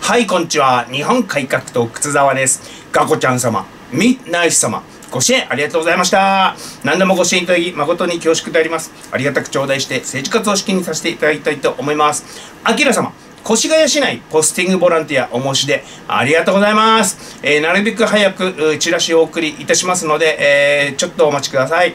はい、こんにちは。日本改革党靴沢です。ガコちゃん様、みナイス様、ご支援ありがとうございました。何でもご支援いただき、誠に恐縮であります。ありがたく頂戴して、政治活動資金にさせていただきたいと思います。あきら様、越谷市内ポスティングボランティアお申し出ありがとうございます。なるべく早くチラシをお送りいたしますので、ちょっとお待ちください。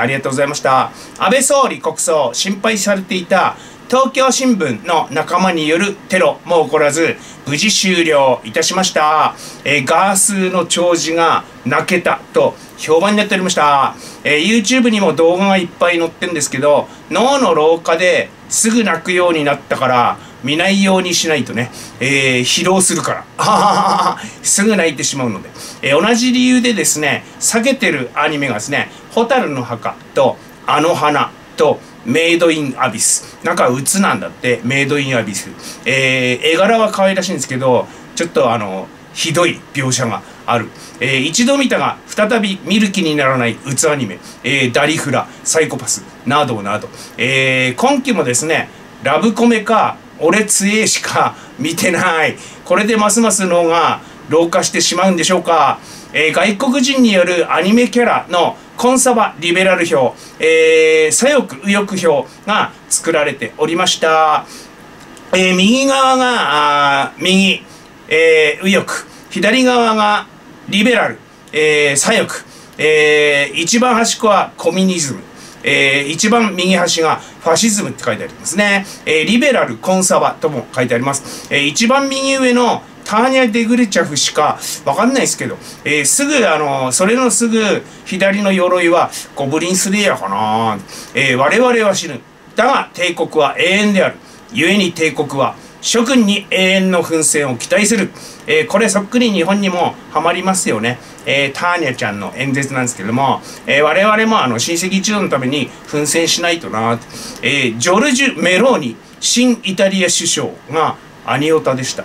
ありがとうございました。安倍総理国葬、心配されていた東京新聞の仲間によるテロも起こらず、無事終了いたしました。ガースの弔辞が泣けたと評判になっておりました。YouTube にも動画がいっぱい載ってるんですけど、脳の老化ですぐ泣くようになったから、見ないようにしないとね、疲労するから、すぐ泣いてしまうので、同じ理由でですね、下げてるアニメがですね、ホタルの墓とあの花と、メイドインアビス。なんか鬱なんだって、メイドインアビス。絵柄は可愛らしいんですけど、ちょっとひどい描写がある。一度見たが、再び見る気にならない鬱アニメ。ダリフラ、サイコパス、などなど。今期もですね、ラブコメか、俺つえしか見てない。これでますます脳が老化してしまうんでしょうか。外国人によるアニメキャラのコンサバリベラル票、左翼右翼票が作られておりました。右側が右、右翼、左側がリベラル、左翼、一番端っこはコミュニズム、一番右端がファシズムって書いてありますね。リベラルコンサバとも書いてあります。一番右上のターニャ・デグレチャフしかわかんないですけど、すぐそれのすぐ左の鎧はゴブリンスレイヤーかな、我々は死ぬ。だが帝国は永遠である。故に帝国は諸君に永遠の奮戦を期待する。これそっくり日本にもハマりますよね。ターニャちゃんの演説なんですけども、我々も親戚一同のために奮戦しないとな。ジョルジュ・メローニ、新イタリア首相がアニオタでした。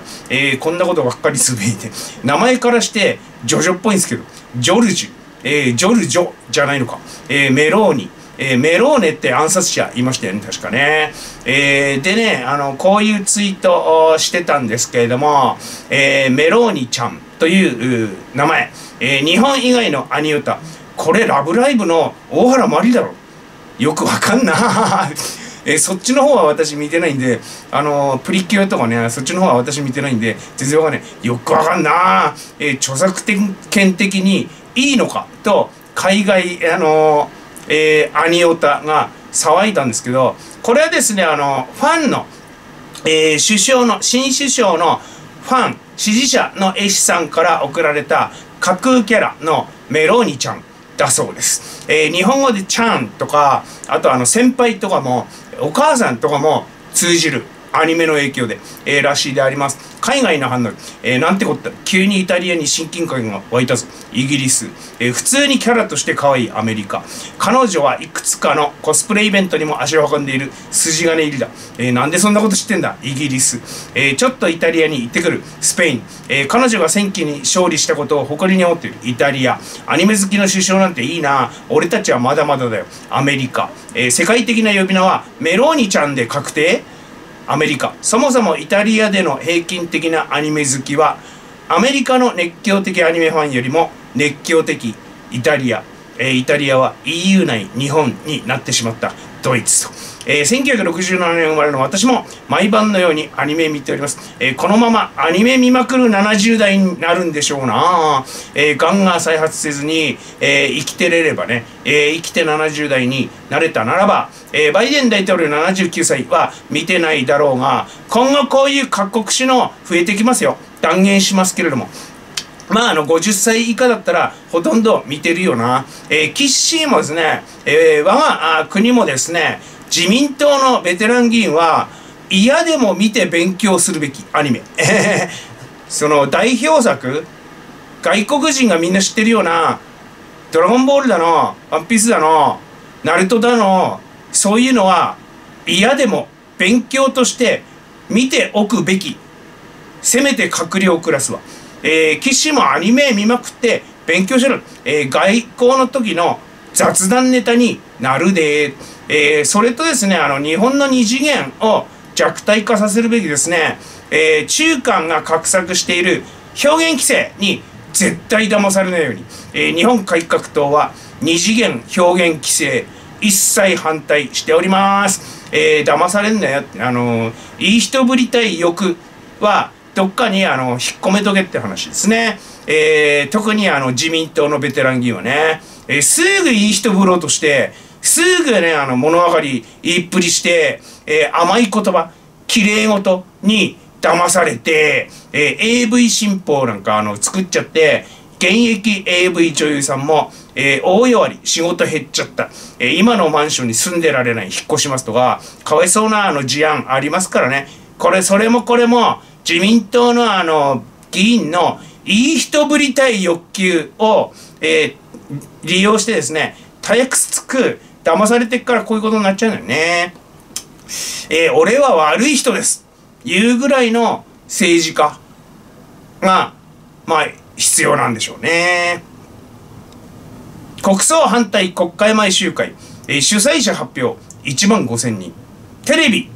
こんなことばっかりつぶやいて。名前からして、ジョジョっぽいんですけど、ジョルジュ、ジョルジョじゃないのか。メローニ、メローネって暗殺者いましたよね、確かね。でね、こういうツイートをしてたんですけれども、メローニちゃんという名前、日本以外のアニオタ、これラブライブの大原まりだろ。よくわかんない。そっちの方は私見てないんで、プリキュアとかね、そっちの方は私見てないんで、全然わかんない。よくわかんなー。著作権的にいいのかと、海外、アニオタが騒いだんですけど、これはですね、ファンの、首相の、新首相のファン、支持者の絵師さんから送られた架空キャラのメローニちゃんだそうです。日本語でちゃんとか、あと先輩とかも、お母さんとかも通じるアニメの影響で、らしいであります。海外の反応、なんてこった。急にイタリアに親近感が湧いたぞ。イギリス、普通にキャラとして可愛いアメリカ。彼女はいくつかのコスプレイベントにも足を運んでいる筋金入りだ。なんでそんなこと知ってんだ。イギリス、ちょっとイタリアに行ってくる。スペイン、彼女が選挙に勝利したことを誇りに思っている。イタリア、アニメ好きの首相なんていいな。俺たちはまだまだだよ。アメリカ、世界的な呼び名はメローニちゃんで確定。アメリカ。そもそもイタリアでの平均的なアニメ好きは、アメリカの熱狂的アニメファンよりも熱狂的イタリア。イタリアは EU 内日本になってしまったドイツと。1967年生まれの私も毎晩のようにアニメ見ております。このままアニメ見まくる70代になるんでしょうな。ガンが再発せずに、生きてれればね、生きて70代になれたならば、バイデン大統領79歳は見てないだろうが、今後こういう各国史の増えてきますよ。断言しますけれども。まあ、50歳以下だったら、ほとんど見てるよな。キッシーもですね、我が国もですね、自民党のベテラン議員は、嫌でも見て勉強するべきアニメ。その代表作、外国人がみんな知ってるような、ドラゴンボールだの、ワンピースだの、ナルトだの、そういうのは、嫌でも勉強として見ておくべき。せめて閣僚クラスは。岸もアニメ見まくって勉強しろ、外交の時の雑談ネタになるで、それとですね日本の二次元を弱体化させるべきですね、中韓が画策している表現規制に絶対騙されないように、日本改革党は2次元表現規制一切反対しております。騙されんなよって、いい人ぶりたい欲はどっかに引っ込めとけって話ですね。特に自民党のベテラン議員はね、すぐいい人ぶろうとして、すぐね、物分かり言いっぷりして、甘い言葉、綺麗事に騙されて、AV 新法なんか作っちゃって、現役 AV 女優さんも、大弱り、仕事減っちゃった、今のマンションに住んでられない、引っ越しますとか、かわいそうな事案ありますからね。それも自民党の議員のいい人ぶりたい欲求を、利用してですね、たやくすつく、騙されてっからこういうことになっちゃうんだよね。俺は悪い人ですいうぐらいの政治家が、まあ、必要なんでしょうね。国葬反対国会前集会、主催者発表1万5000人、テレビ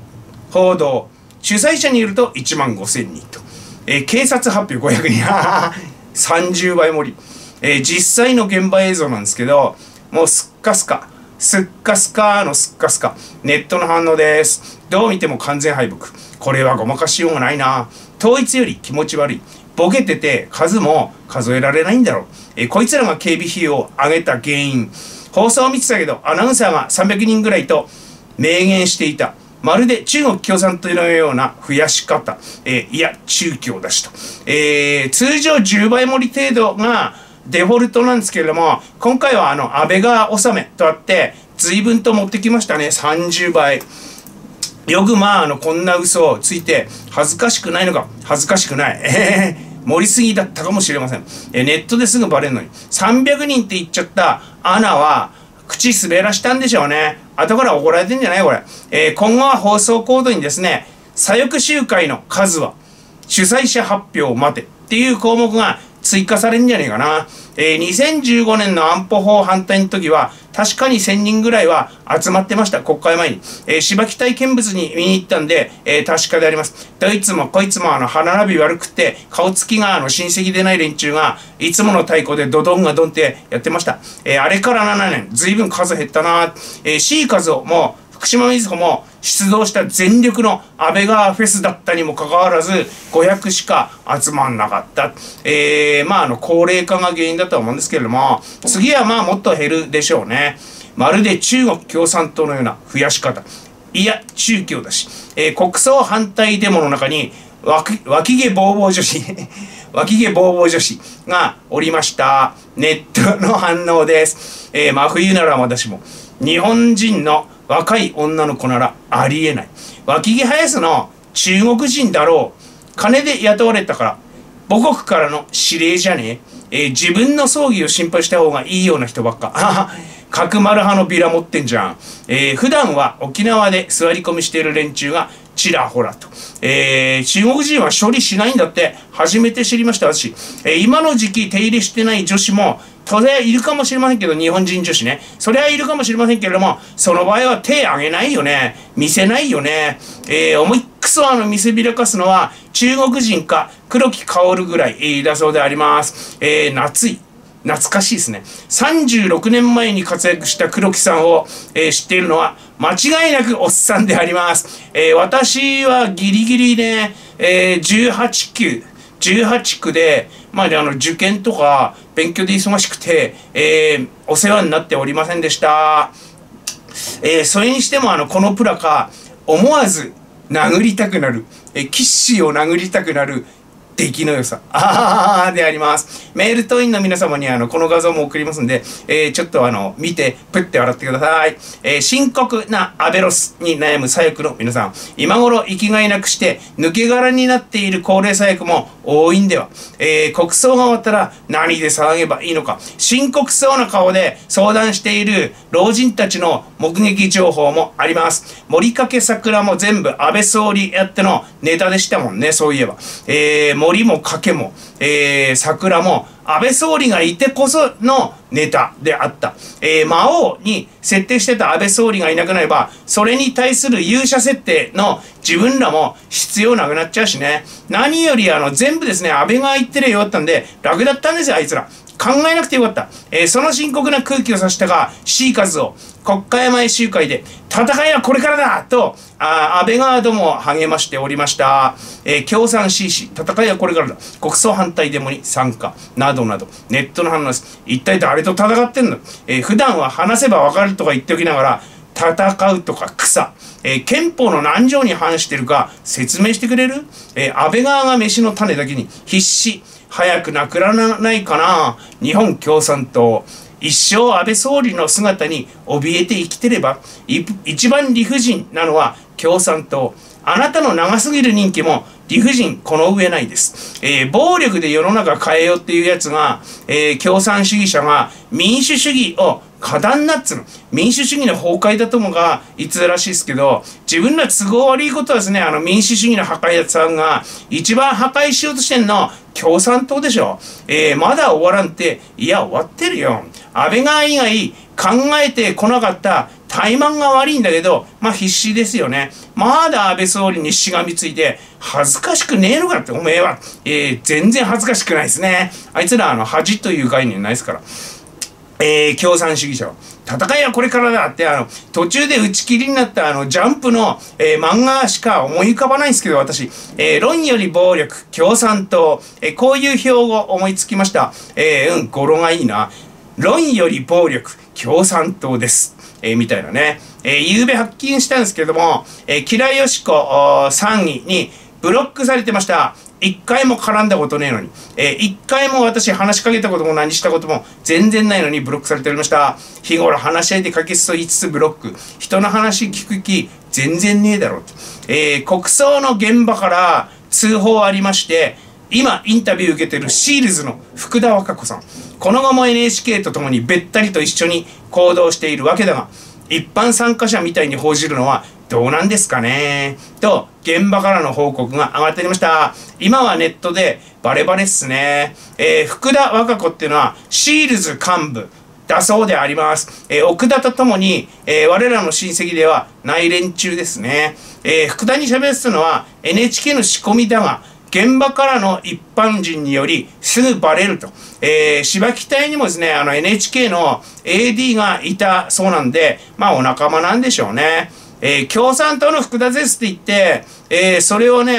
報道主催者によると1万5000人と、警察発表500人30倍盛り、実際の現場映像なんですけど、もうすっかすかネットの反応です。どう見ても完全敗北。これはごまかしようもないな。統一より気持ち悪い。ボケてて数も数えられないんだろう。こいつらが警備費用を上げた原因。放送を見てたけどアナウンサーが300人ぐらいと明言していた。まるで中国共産党のような増やし方。いや中共だしと、通常10倍盛り程度がデフォルトなんですけれども、今回は安倍が納めとあって随分と持ってきましたね。30倍よく、まあこんな嘘をついて恥ずかしくないのか。恥ずかしくない、盛りすぎだったかもしれません。ネットですぐバレるのに300人って言っちゃったアナは口滑らしたんでしょうね。後から怒られてんじゃないこれ。今後は放送コードにですね、左翼集会の数は主催者発表を待てっていう項目が追加されるんじゃねえかな。2015年の安保法反対の時は確かに1000人ぐらいは集まってました。国会前に。芝木体見物に見に行ったんで、確かであります。どいつもこいつも歯並び悪くて、顔つきが親戚でない連中が、いつもの太鼓でドドンがドンってやってました。あれから7年、随分数減ったな。C 和夫も、福島みずほも出動した全力の安倍川フェスだったにもかかわらず500しか集まんなかった。まあ高齢化が原因だとは思うんですけれども、次はまあもっと減るでしょうね。まるで中国共産党のような増やし方。いや、中共だし。国葬反対デモの中に脇毛ボーボー女子脇毛ボーボー女子がおりました。ネットの反応です。真冬なら私も。日本人の若い女の子ならありえない。脇毛生やすの中国人だろう。金で雇われたから。母国からの指令じゃねえ。自分の葬儀を心配した方がいいような人ばっか。角丸派のビラ持ってんじゃん。普段は沖縄で座り込みしている連中がちらほらと。中国人は処理しないんだって初めて知りました私。今の時期手入れしてない女子も当然いるかもしれませんけど、日本人女子ね。それはいるかもしれませんけれども、その場合は手あげないよね。見せないよね。思いっくそ見せびらかすのは中国人か黒木薫ぐらいだそうであります。懐かしいですね。36年前に活躍した黒木さんを、知っているのは間違いなくおっさんであります。私はギリギリね、18区で、まあ受験とか勉強で忙しくて、お世話になっておりませんでした。それにしてもこのプラカ、思わず殴りたくなる、キッシーを殴りたくなる、出来の良さ。であります。メール党員の皆様にこの画像も送りますんで、ちょっと見て、プッて笑ってください。深刻なアベロスに悩む左翼の皆さん。今頃生きがいなくして、抜け殻になっている高齢左翼も多いんでは。国葬が終わったら何で騒げばいいのか。深刻そうな顔で相談している老人たちの目撃情報もあります。森掛桜も全部安倍総理やってのネタでしたもんね、そういえば。織も掛けも、桜も安倍総理がいてこそのネタであった。魔王に設定してた安倍総理がいなくなれば、それに対する勇者設定の自分らも必要なくなっちゃうしね。何より全部ですね、安倍が言ってりゃよかったんで、楽だったんですよ、あいつら。考えなくてよかった。その深刻な空気を察したが、Cカズオ、国会前集会で、戦いはこれからだと、安倍側ども励ましておりました。共産 C 氏、戦いはこれからだ。国葬反対デモに参加。などなど、ネットの反応です。一体誰と戦ってんの？普段は話せばわかるとか言っておきながら、戦うとか草。憲法の何条に反してるか説明してくれる？安倍側が飯の種だけに必死。早くなくならないかな。日本共産党。一生安倍総理の姿に怯えて生きてれば、一番理不尽なのは共産党。あなたの長すぎる任期も理不尽この上ないです。暴力で世の中変えようっていうやつが、共産主義者が民主主義を過談なっつうの。民主主義の崩壊だともが言ってたらしいですけど、自分ら都合悪いことはですね、民主主義の破壊屋さんが一番破壊しようとしてんの共産党でしょ。まだ終わらんって、いや終わってるよ。安倍側以外考えてこなかった怠慢が悪いんだけど、まあ必死ですよね。まだ安倍総理にしがみついて、恥ずかしくねえのかって、おめえは。全然恥ずかしくないですね。あいつら恥という概念ないですから。共産主義者は戦いはこれからだって途中で打ち切りになったジャンプの、漫画しか思い浮かばないんですけど私、論より暴力共産党、こういう標語思いつきました。語呂がいいな。論より暴力共産党です。みたいなね。昨夜発見したんですけども、吉良よし子3位にブロックされてました。一回も絡んだことねえのに。一回も私話しかけたことも何したことも全然ないのにブロックされておりました。日頃話し合いで解決と言いつつブロック。人の話聞く気全然ねえだろうと。国葬の現場から通報ありまして、今インタビュー受けてるシールズの福田和歌子さん。この後も NHK と共にべったりと一緒に行動しているわけだが、一般参加者みたいに報じるのはどうなんですかねと、現場からの報告が上がっておりました。今はネットでバレバレっすね。福田和歌子っていうのはシールズ幹部だそうであります。奥田と共に、我らの親戚では内連中ですね。福田に喋ってたのは NHK の仕込みだが、現場からの一般人によりすぐバレると。芝木隊にもですね、NHK の AD がいたそうなんで、まあお仲間なんでしょうね。共産党の福田ですって言って、それをね、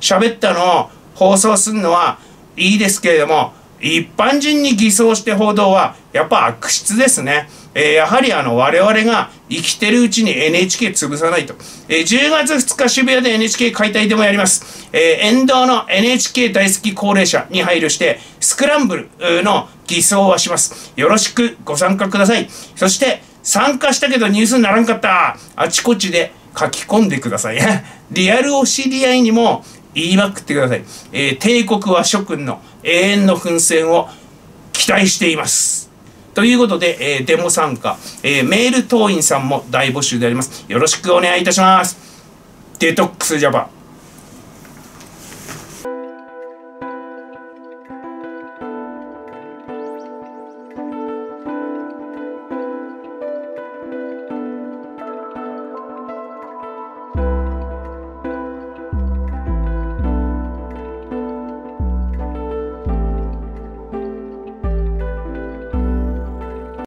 喋ったのを放送するのはいいですけれども、一般人に偽装して報道はやっぱ悪質ですね。やはり我々が生きてるうちに NHK 潰さないと。10月2日渋谷で NHK 解体でもやります。沿道の NHK 大好き高齢者に配慮して、スクランブルの偽装はします。よろしくご参加ください。そして、参加したけどニュースにならんかった。あちこちで書き込んでください。リアルお知り合いにも言いまくってください。帝国は諸君の永遠の奮戦を期待しています。ということで、デモ参加、メール党員さんも大募集であります。よろしくお願いいたします。デトックスジャパン。